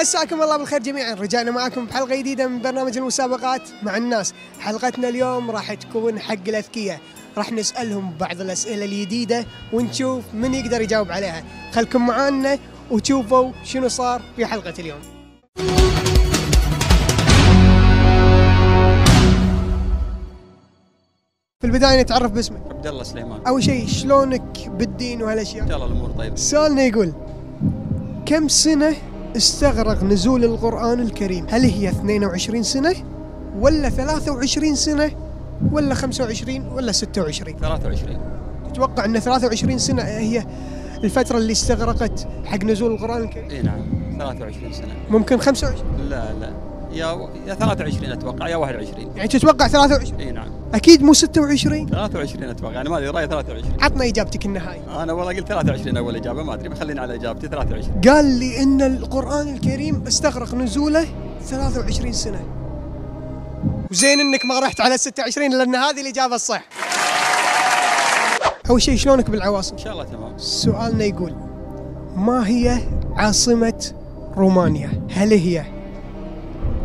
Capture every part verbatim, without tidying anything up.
مساكم الله بالخير جميعا، رجعنا معاكم بحلقه جديده من برنامج المسابقات مع الناس. حلقتنا اليوم راح تكون حق الاذكياء، راح نسالهم بعض الاسئله الجديده ونشوف من يقدر يجاوب عليها. خلكم معانا وتشوفوا شنو صار في حلقه اليوم. في البدايه نتعرف باسمك. عبد الله سليمان. اول شيء شلونك بالدين وهالاشياء؟ ان شاء الله الامور طيبه. سؤالنا يقول: كم سنه استغرق نزول القرآن الكريم؟ هل هي اثنين وعشرين سنة ولا ثلاثة وعشرين سنة ولا خمسة وعشرين ولا ستة وعشرين؟ ثلاثة وعشرين. تتوقع أن ثلاثة وعشرين سنة هي الفترة اللي استغرقت حق نزول القرآن الكريم؟ إيه نعم، ثلاثة وعشرين سنة. ممكن خمسة وعشرين؟ لا لا، يا يا ثلاثة وعشرين أتوقع، يا واحد وعشرين. يعني تتوقع ثلاثة وعشرين؟ إيه نعم. أكيد مو ستة وعشرين؟ ثلاثة وعشرين أتوقع، يعني ما أدري، رأيي ثلاثة وعشرين. عطنا إجابتك النهائية. أنا والله قلت ثلاثة وعشرين أول إجابة، ما أدري، بخلينا على إجابتي ثلاثة وعشرين. قال لي إن القرآن الكريم استغرق نزوله ثلاثة وعشرين سنة. وزين إنك ما رحت على ستة وعشرين لأن هذه الإجابة الصح. أول شيء شلونك بالعواصم؟ إن شاء الله تمام. سؤالنا يقول: ما هي عاصمة رومانيا؟ هل هي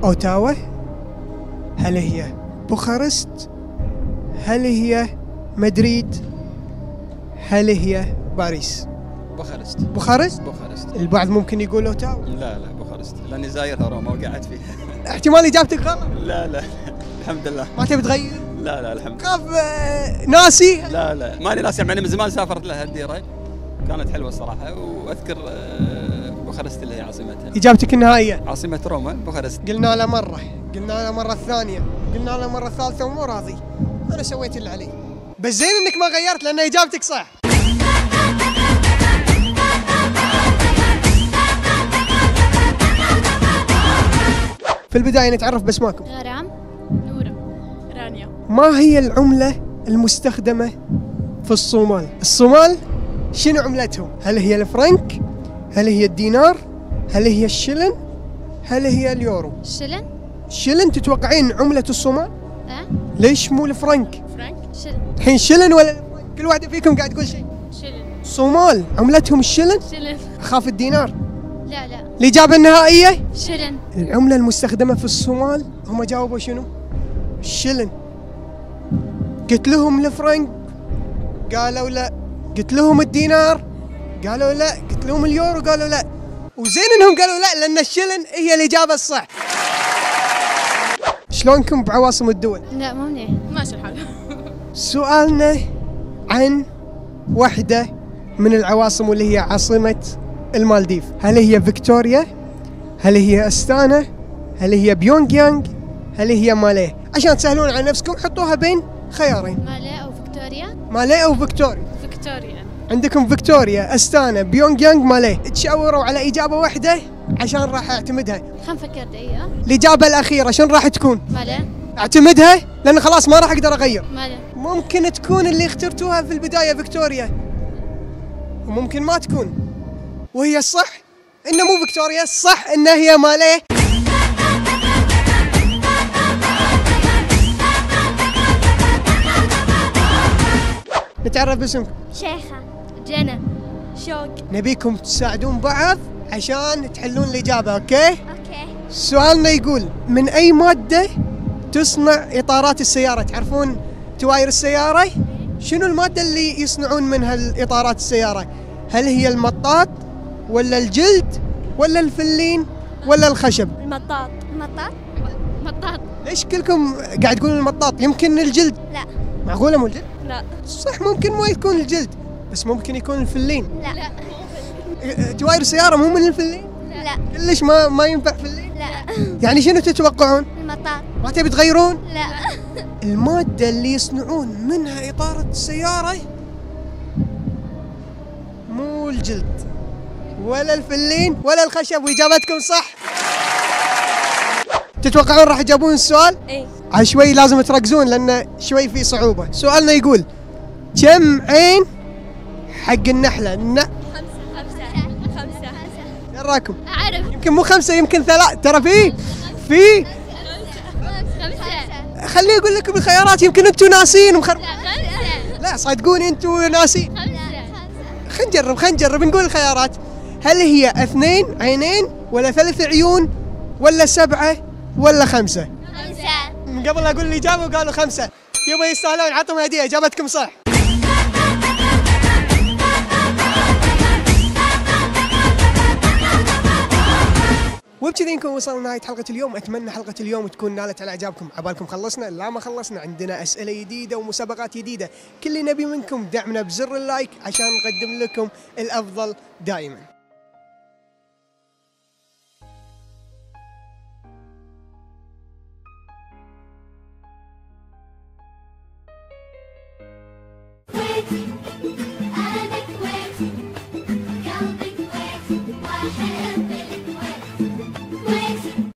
أوتاوا؟ هل هي بوخارست؟ هل هي مدريد؟ هل هي باريس؟ بوخارست. بوخارست؟ بوخارست. البعض ممكن يقول أوتاوا. لا لا، بوخارست، لأني زايرها روما وقعدت فيها. احتمال إجابتك غلط. لا لا الحمد لله. ما تبي تغير؟ لا لا الحمد لله. كيف ناسي؟ لا لا ماني ناسي، يعني من زمان سافرت لها الديرة، كانت حلوة الصراحة، وأذكر بوخارست اللي هي عاصمتها. إجابتك النهائية؟ عاصمة روما بوخارست. قلنا له مرة، قلنا له مرة الثانية، قلنا له مرة الثالثة ومو راضي. أنا سويت اللي علي، بس زين إنك ما غيرت لأن إجابتك صح. في البداية نتعرف باسماكم. غرام، نورة، رانيا. ما هي العملة المستخدمة في الصومال؟ الصومال شنو عملتهم؟ هل هي الفرنك؟ هل هي الدينار؟ هل هي الشلن؟ هل هي اليورو؟ الشلن؟ الشلن. تتوقعين عملة الصومال؟ أه؟ ليش مو الفرنك؟ فرنك؟ شلن. الحين شلن ولا الفرنك؟ كل واحدة فيكم قاعد تقول شيء. شلن. الصومال عملتهم الشلن؟ شلن. أخاف الدينار. لا لا. الإجابة النهائية؟ شلن. العملة المستخدمة في الصومال هم جاوبوا شنو؟ الشلن. قلت لهم الفرنك قالوا لا، قلت لهم الدينار قالوا لا، قلت لهم اليورو قالوا لا. وزين انهم قالوا لا لأن الشلن هي الإجابة الصح. شلونكم بعواصم الدول؟ لا مو منيح، ماشي الحال. سؤالنا عن واحدة من العواصم واللي هي عاصمة المالديف، هل هي فيكتوريا؟ هل هي أستانا؟ هل هي بيونغ يانغ؟ هل هي ماليه؟ عشان تسهلون على نفسكم حطوها بين خيارين. ماليه أو فيكتوريا؟ ماليه أو فيكتوريا؟ فيكتوريا. عندكم فيكتوريا، أستانا، بيونغ يانغ، ماليه. تشاوروا على إجابة واحدة عشان راح اعتمدها. خلنا نفكر دقيقة. الإجابة الأخيرة شنو راح تكون؟ ماليه. اعتمدها لأن خلاص ما راح أقدر أغير. ماليه. ممكن تكون اللي اخترتوها في البداية فيكتوريا، وممكن ما تكون، وهي الصح إنه مو فيكتوريا، الصح إنها هي ماليه. نتعرف باسمكم. شيخة، جنى، شوق. نبيكم تساعدون بعض عشان تحلون الإجابة، أوكي؟ أوكي. سؤالنا يقول: من أي مادة تصنع إطارات السيارة؟ تعرفون تواير السيارة؟ شنو المادة اللي يصنعون منها الإطارات السيارة؟ هل هي المطاط ولا الجلد ولا الفلين ولا الخشب؟ المطاط. المطاط؟ المطاط. ليش كلكم قاعد تقولون المطاط؟ يمكن الجلد. لا. معقولة مو الجلد؟ لا. صح، ممكن ما يكون الجلد، بس ممكن يكون الفلين. لا لا. تواير السيارة مو من الفلين؟ لا. كلش ما ما ينفع فلين؟ لا. يعني شنو تتوقعون؟ المطاط. ما تبي تغيرون؟ لا. المادة اللي يصنعون منها إطارة السيارة مو الجلد ولا الفلين ولا الخشب، وإجابتكم صح. تتوقعون راح يجاوبون السؤال؟ اي. شوي لازم تركزون لأن شوي في صعوبة. سؤالنا يقول: كم عين حق النحلة؟ النحلة راكم؟ اعرف. يمكن مو خمسه، يمكن ثلاثه. ترى في في خمسه. خليه يقول لكم الخيارات، يمكن انتم ناسين ومخربين. لا صدقوني انتم ناسين. خمسه. خلينا نجرب، خلينا نجرب نقول الخيارات. هل هي اثنين عينين ولا ثلاث عيون ولا سبعة ولا خمسة؟ خمسة. من قبل أقول الإجابة وقالوا خمسة. يبا يستاهلون، عطهم هدية، إجابتكم صح. وبكذي نكون وصلنا لنهاية حلقة اليوم، أتمنى حلقة اليوم تكون نالت على إعجابكم. عبالكم خلصنا؟ لا ما خلصنا، عندنا أسئلة جديدة ومسابقات جديدة. كل اللي نبي منكم دعمنا بزر اللايك عشان نقدم لكم الأفضل دائما. Thank you.